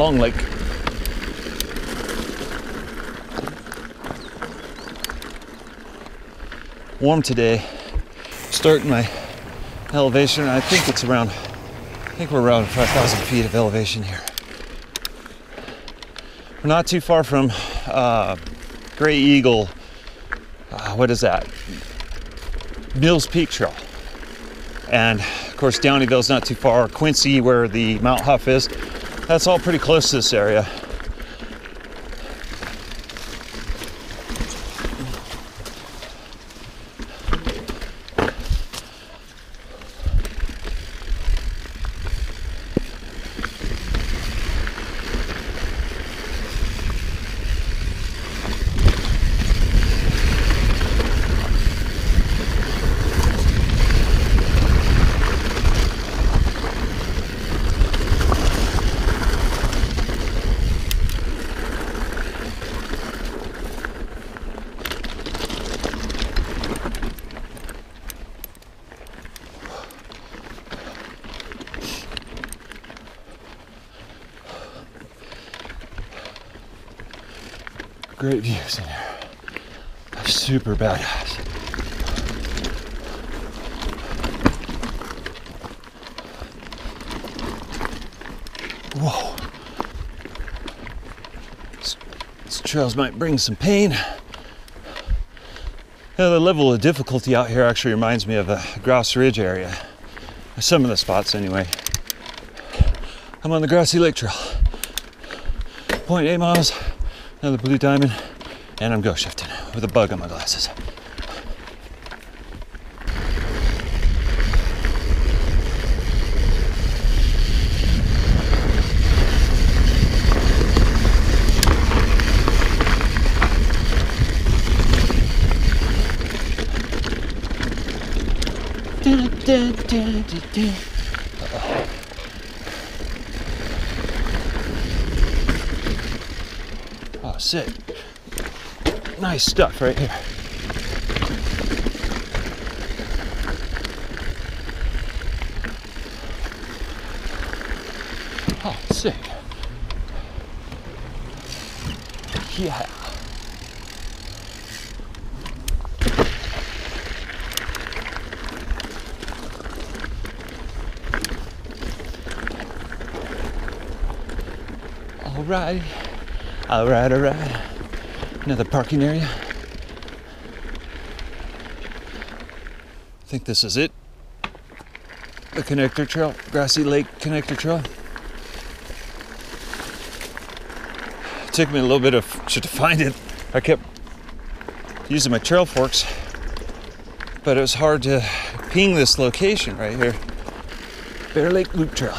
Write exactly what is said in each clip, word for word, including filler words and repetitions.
Long Lake. Warm today. Starting my elevation. I think it's around, I think we're around five thousand feet of elevation here. We're not too far from uh, Gray Eagle. Uh, what is that? Mills Peak Trail. And of course, Downeyville's not too far. Quincy, where the Mount Huff is, that's all pretty close to this area. Great views in here. Super badass. Whoa. This, this trails might bring some pain. Yeah, the level of difficulty out here actually reminds me of the Grass Ridge area. Some of the spots anyway. I'm on the Grassy Lake Trail. zero point eight miles. Another blue diamond, and I'm go shifting with a bug on my glasses. Dun, dun, dun, dun, dun. Sit. Nice stuff right here. Oh, sick. Yeah. All right. All right, all right. Another parking area. I think this is it. The Connector Trail, Grassy Lake Connector Trail. It took me a little bit of to find it. I kept using my trail forks, but it was hard to ping this location right here. Bear Lake Loop Trail.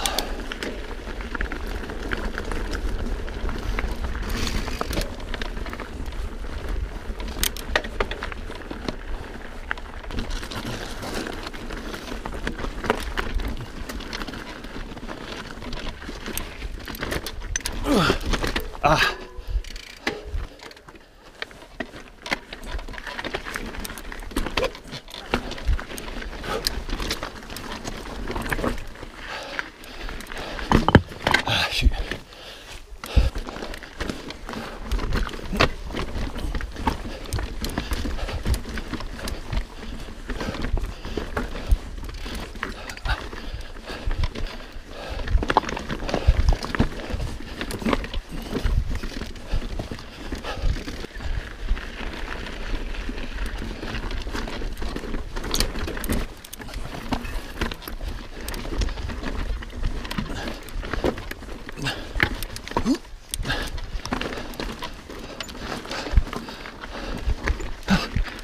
Ah. Ah, shoot.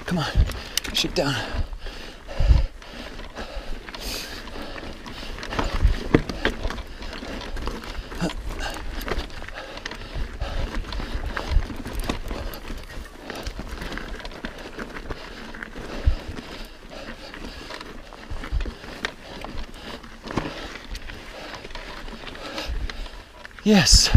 Come on, shoot down. Yes.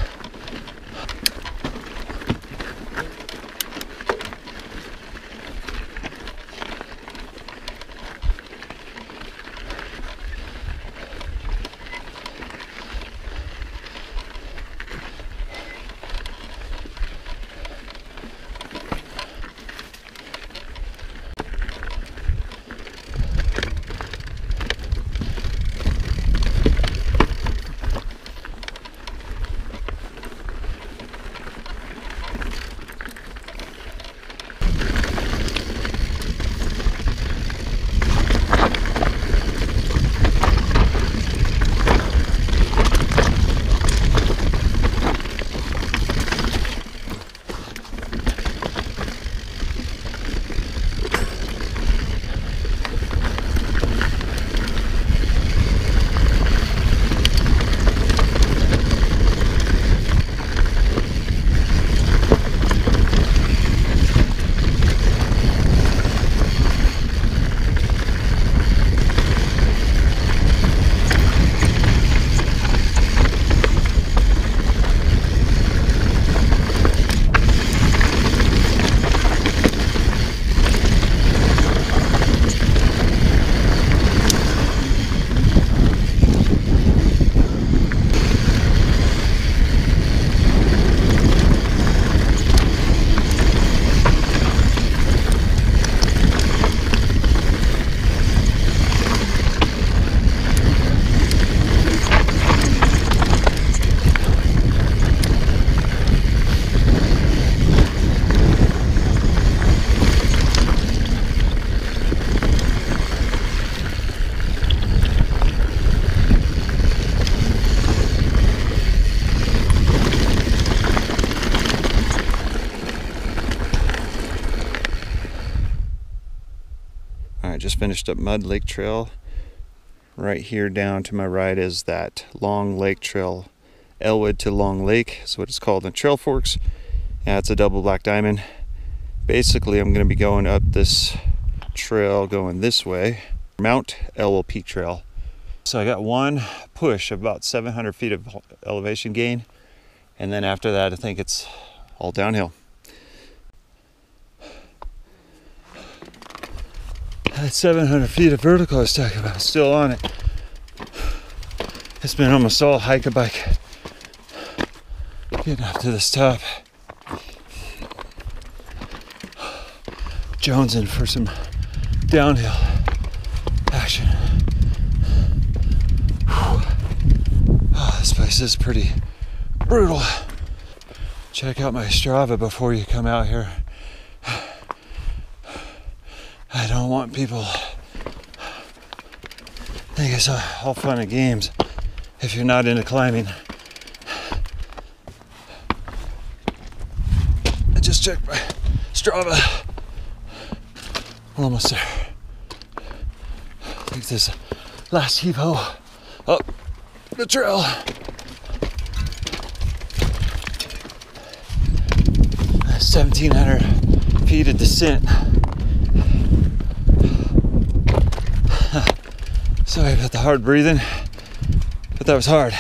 finished up Mud Lake Trail. Right here down to my right is that Long Lake Trail. Elwood to Long Lake is what it's called in Trailforks. Yeah, it's a double black diamond. Basically, I'm going to be going up this trail going this way, Mount Elwell Peak Trail. So I got one push of about seven hundred feet of elevation gain, and then after that I think it's all downhill. That seven hundred feet of vertical I was talking about is still on it. It's been almost all hike-a-bike getting up to this top. Jonesing for some downhill action. Oh, this place is pretty brutal. Check out my Strava before you come out here. I don't want people think it's all fun and games if you're not into climbing. I just checked my Strava. We're almost there. I think this last heave-ho up the trail. seventeen hundred feet of descent. Sorry about the hard breathing, but that was hard.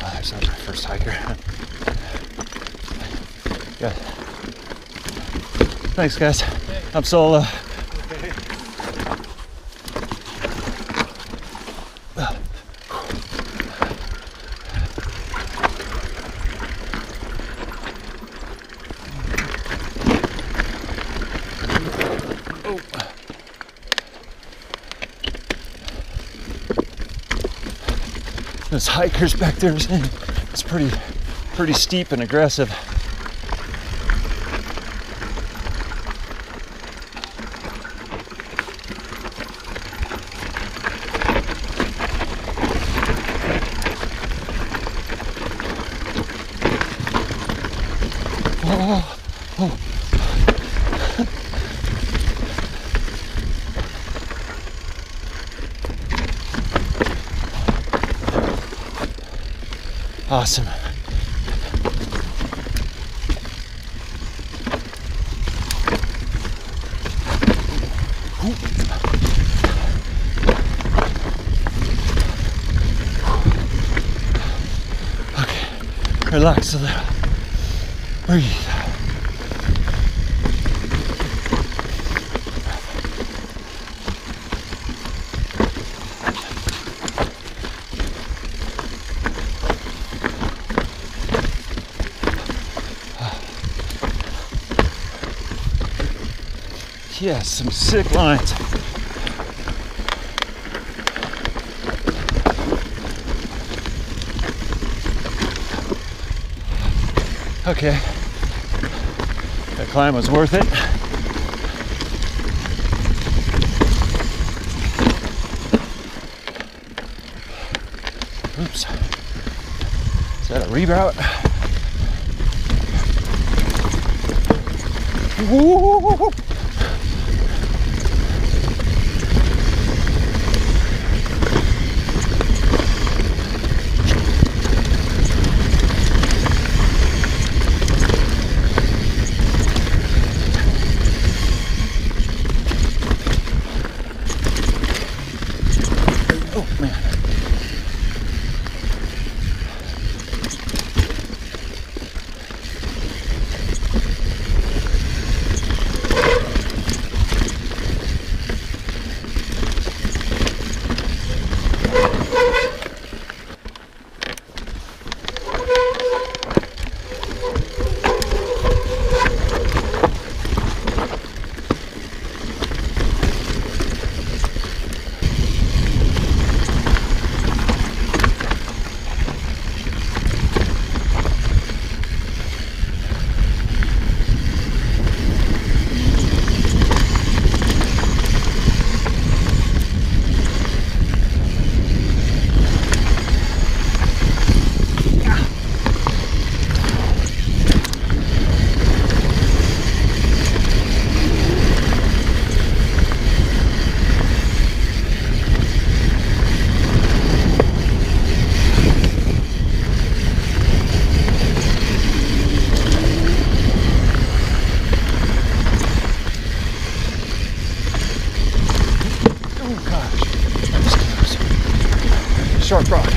Oh, there's not my first hiker. Good. Thanks, guys. Okay. I'm solo. Okay. Oh. Those hikers back there, it's pretty, pretty steep and aggressive. Oh, oh, oh. Awesome. Okay, relax a little. Breathe. Yeah, some sick lines. Okay. That climb was worth it. Oops. Is that a rebound? Woo! sharp rock.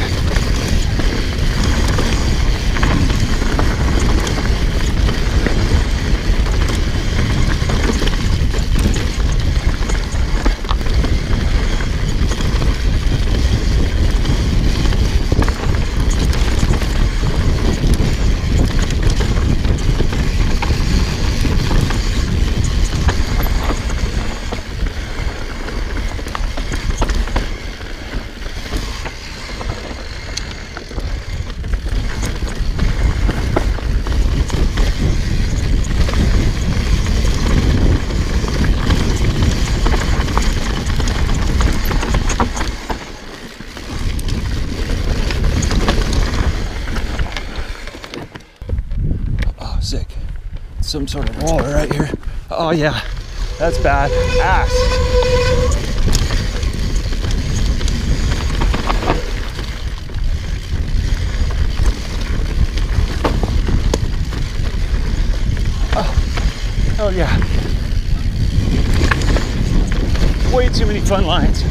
Some sort of water right here. Oh yeah, that's bad. Ass. Oh, hell yeah. Way too many fun lines.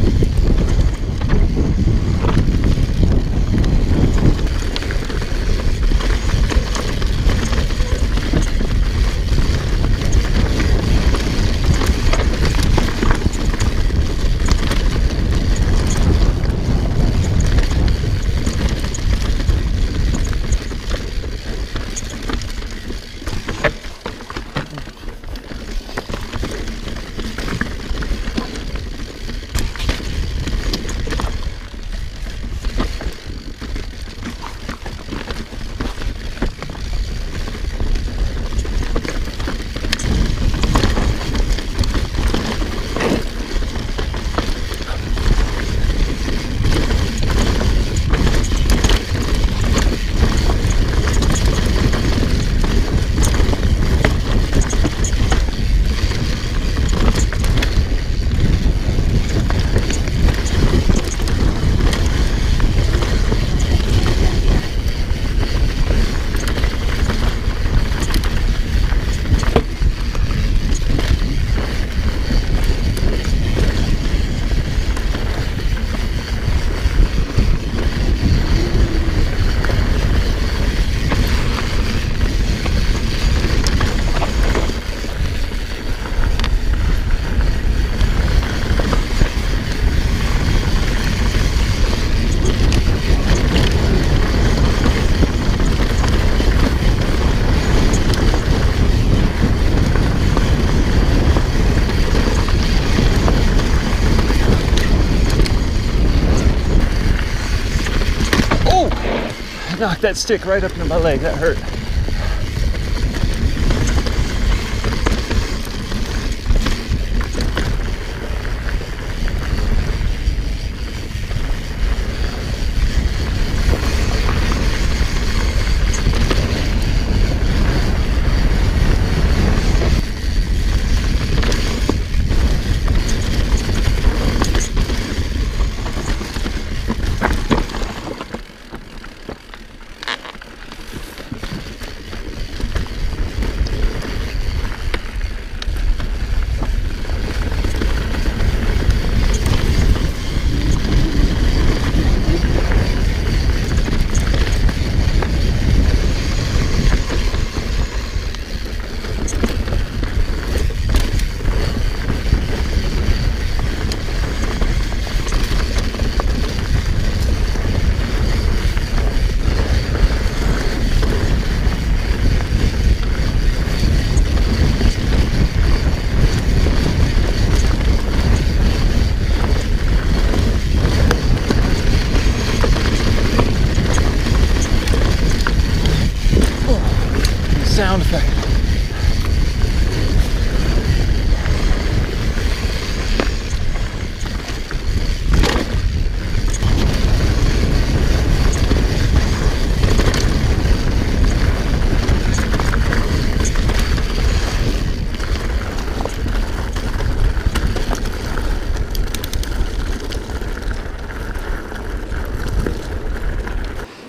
Knocked that stick right up into my leg. That hurt.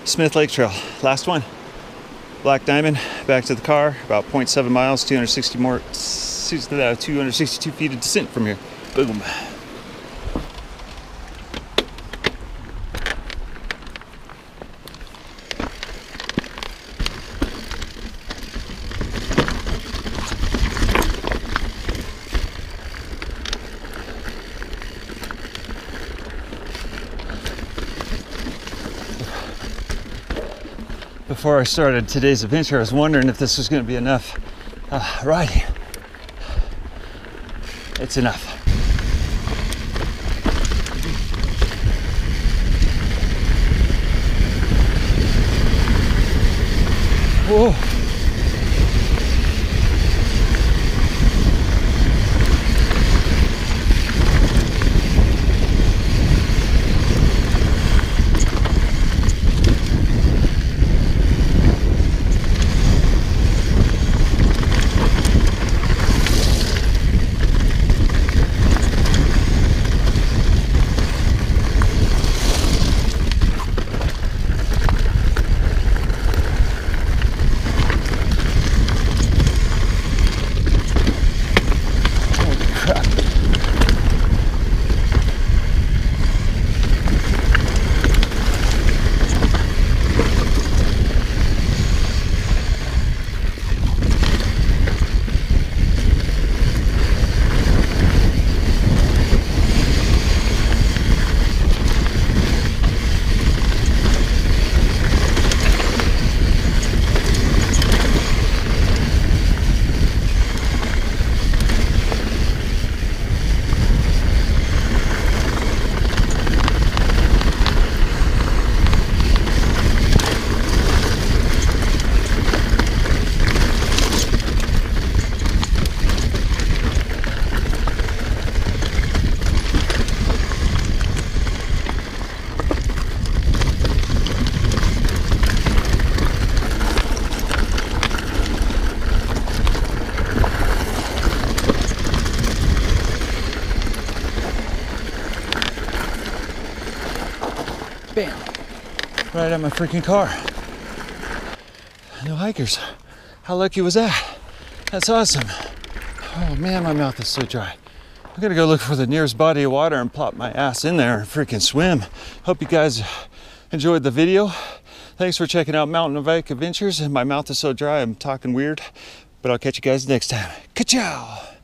Smith Lake Trail, last one. Black Diamond, back to the car, about zero point seven miles, two hundred sixty more, two hundred sixty-two feet of descent from here. Boom. before I started today's adventure, I was wondering if this was going to be enough uh, riding. It's enough. Whoa. Right at my freaking car. No hikers. How lucky was that? That's awesome. Oh man, my mouth is so dry. I'm gonna go look for the nearest body of water and plop my ass in there and freaking swim. Hope you guys enjoyed the video. Thanks for checking out Mountain Bike Adventures. My mouth is so dry, I'm talking weird, but I'll catch you guys next time. Ka-chow!